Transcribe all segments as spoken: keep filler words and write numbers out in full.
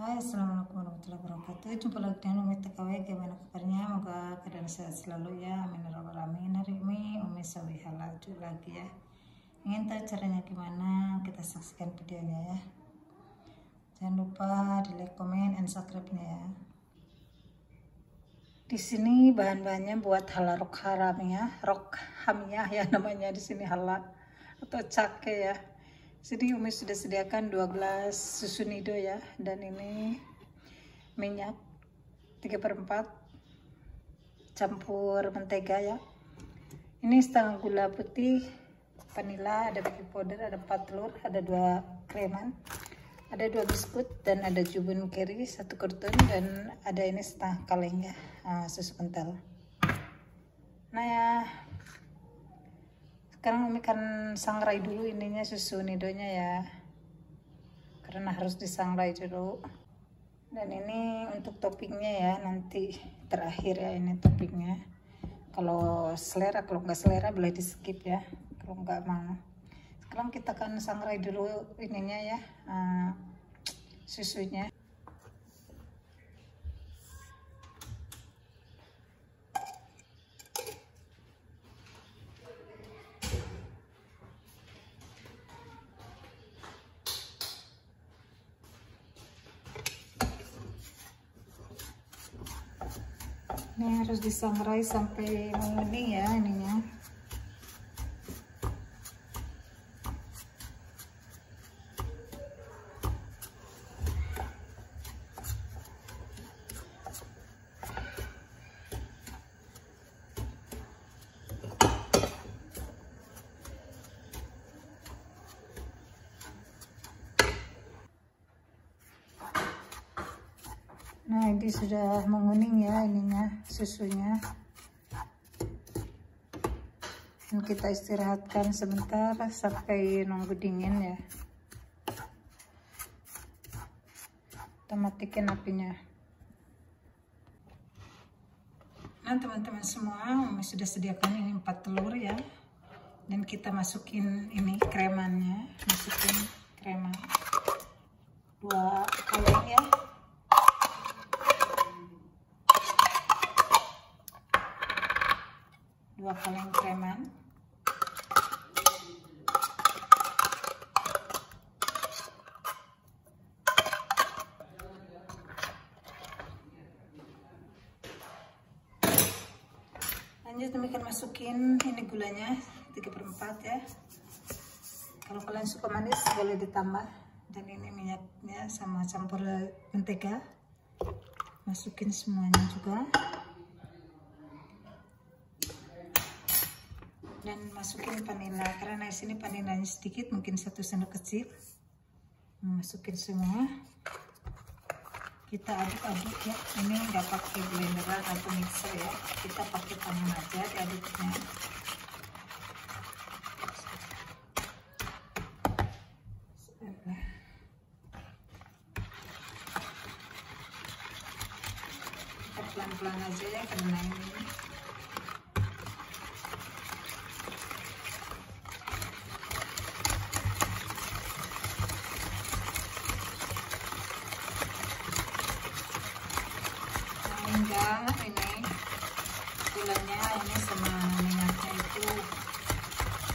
Hai, assalamualaikum warahmatullahi wabarakatuh. Jumpa lagi dengan Umi T K W. Gimana kabarnya? Moga keadaan sehat selalu ya. Amin ya rabbal alamin. Hari ini Umi Sawiha lanjut lagi ya. Ingin tahu caranya gimana? Kita saksikan videonya ya. Jangan lupa di like, comment, and subscribe-nya ya. Di sini bahan-bahannya buat hala rokamiyah, rokamiyah ya namanya di sini hala atau cake ya. Jadi Umi sudah sediakan dua gelas susu Nido ya, dan ini minyak tiga per empat campur mentega ya. Ini setengah gula putih, vanila, ada baking powder, ada empat telur, ada dua kreman, ada dua biskuit, dan ada jubun keri satu karton, dan ada ini setengah kaleng ya, nah, susu kental. Nah ya, sekarang Umi kan sangrai dulu ininya, susu Nidonya ya, karena harus disangrai dulu. Dan ini untuk toppingnya ya, nanti terakhir ya ini toppingnya. Kalau selera, kalau nggak selera boleh di skip ya, kalau nggak mau. Sekarang kita kan sangrai dulu ininya ya, uh, susunya. Ini harus disangrai sampai menguning ya ininya. Nah, ini sudah menguning ya ininya, susunya. Dan kita istirahatkan sebentar sampai nunggu dingin ya. Kita matikan apinya. Nah, teman-teman semua, Umi sudah sediakan ini empat telur ya. Dan kita masukin ini kremannya, masukin kreman. Dua kaleng ya. Dua kaleng kreman, lanjut demikian masukin ini gulanya tiga per empat ya. Kalau kalian suka manis boleh ditambah, dan ini minyaknya sama campur mentega, masukin semuanya juga. Dan masukin vanila, karena di sini vanilanya sedikit, mungkin satu sendok kecil. Masukin semua, kita aduk-aduk ya. Ini nggak pakai blenderan atau mixer ya, kita pakai tangan aja diaduknya. Kita pelan-pelan aja ya, karena ini banget ini gulanya ini sama minyaknya itu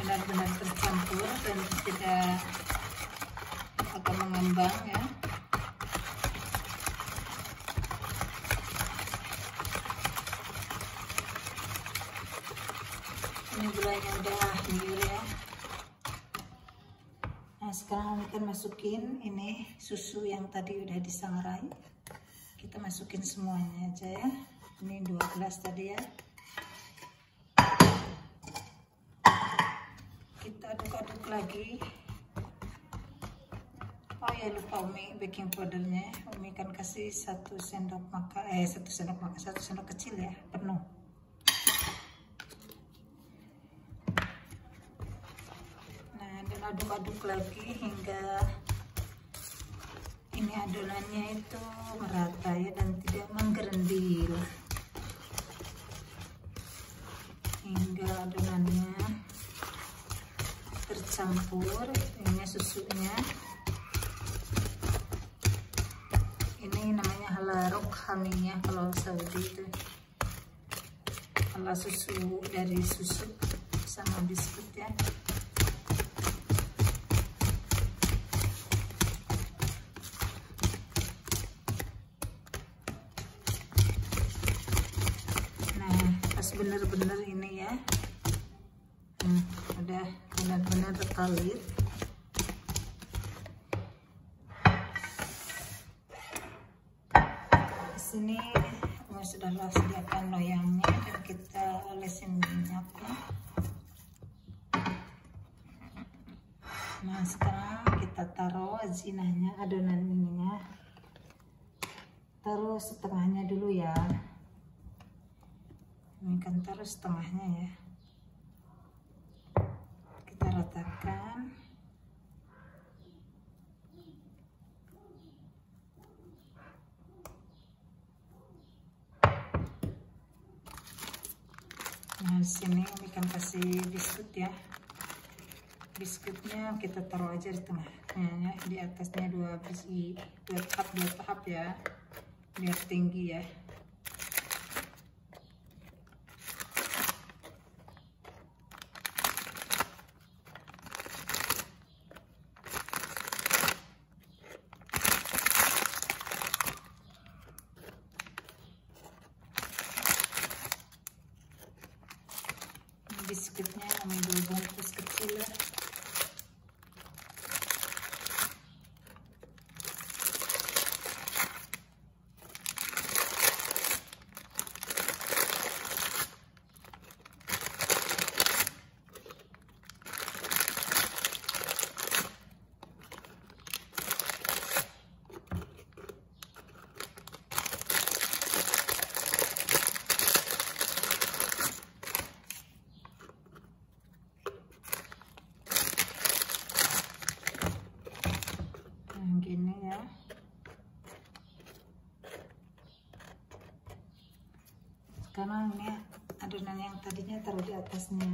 benar-benar tercampur dan tidak akan mengembang ya. Ini gulanya udah liur ya. Nah, sekarang kita masukin ini susu yang tadi udah disangrai. Kita masukin semuanya aja ya. Ini dua gelas tadi ya. Kita aduk-aduk lagi. Oh ya, lupa Umi baking powdernya. Umi kan kasih satu sendok makan, eh satu sendok makan, satu sendok kecil ya, penuh. Nah, dan aduk-aduk lagi hingga ini adonannya itu merata ya dan tidak menggerendil, hingga adonannya tercampur ininya susunya. ini namanya halal Rokamiyah kalau Saudi itu, halal susu, dari susu sama biskuit ya. Nah, pas bener-bener ini ya, hmm, udah benar-benar terkalit. Sini oh, sudah sediakan loyangnya dan kita olesin minyaknya. Nah sekarang kita taruh zinahnya, adonan ininya, taruh setengahnya dulu ya, ini kan taruh setengahnya ya, kita ratakan. Nah, sini Umi kan kasih biskuit ya. Biskuitnya kita taruh aja di tengahnya ya, di atasnya dua biji, dua tahap, dua tahap ya. Biar tinggi ya. Biskuitnya ambil bungkus kecil ya. Sekarang ini adonan yang tadinya taruh di atasnya.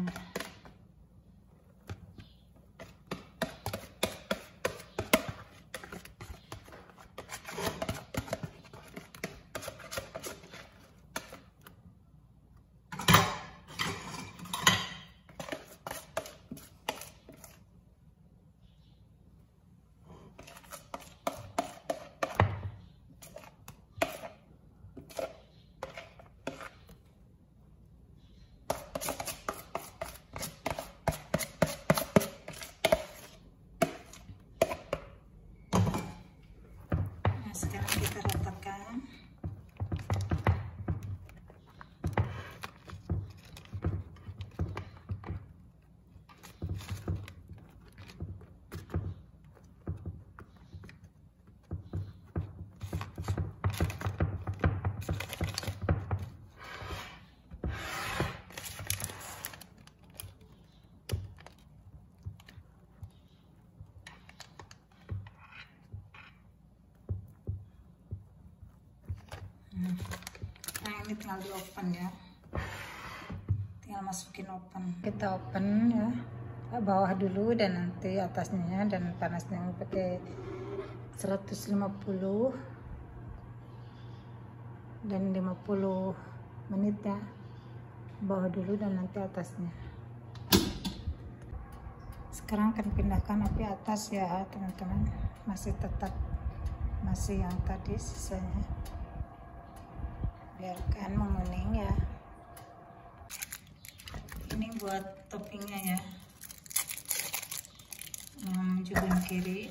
Sekarang kita ratakan. Nah ini tinggal di open ya, tinggal masukin open, kita open ya, bawah dulu dan nanti atasnya, dan panasnya pakai seratus lima puluh dan lima puluh menit ya, bawah dulu dan nanti atasnya. Sekarang akan pindahkan api atas ya teman-teman, masih tetap masih yang tadi sisanya, biarkan menguning ya. Ini buat toppingnya ya, hmm, jubun kiri.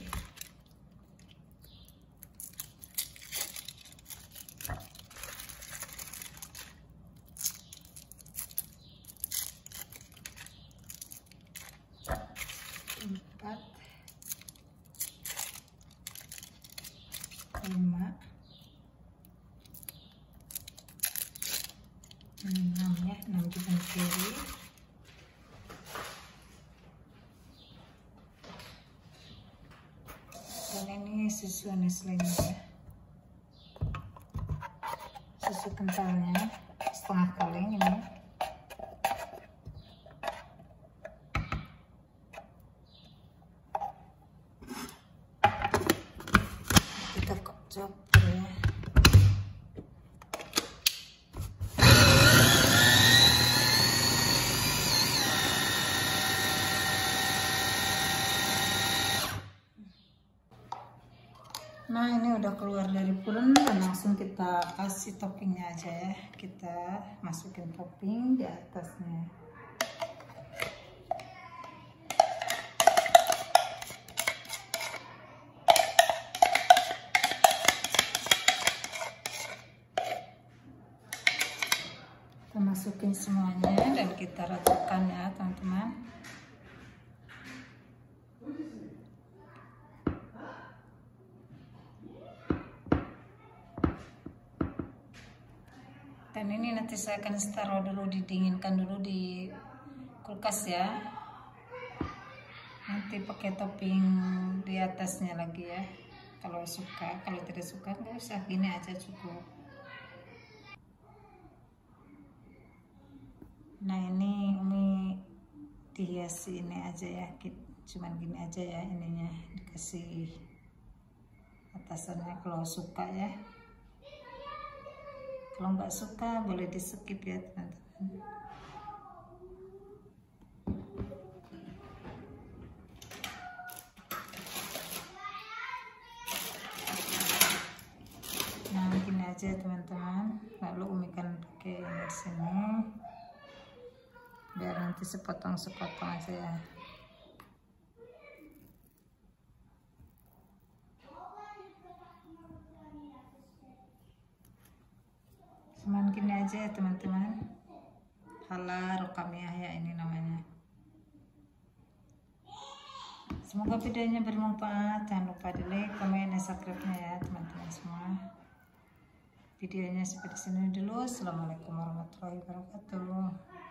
Empat, lima, enam ya, enam jubun kiri, dan ini susu Nestlenya ya, susu kentalnya setengah kaleng ini. Kita kocok ya. Nah, ini udah keluar dari pulen, dan langsung kita kasih toppingnya aja ya. Kita masukin topping di atasnya. Kita masukin semuanya dan kita ratakan ya, teman-teman. Dan ini nanti saya akan taruh dulu, didinginkan dulu di kulkas ya. Nanti pakai topping di atasnya lagi ya. Kalau suka, kalau tidak suka nggak usah, gini aja cukup. Nah, ini Umi dihiasi ini aja ya. Cuman gini aja ya ininya, dikasih atasannya kalau suka ya. Kalau nggak suka boleh di skip ya teman-teman. Nah, begini aja teman-teman. Lalu Umi kan pakai yang di sini, biar nanti sepotong-sepotong aja ya. Cuman gini aja ya teman-teman. Halal Rokamiyah ya ini namanya. Semoga videonya bermanfaat. Jangan lupa di like, komen, dan subscribe-nya ya teman-teman semua. Videonya seperti sini dulu. Assalamualaikum warahmatullahi wabarakatuh.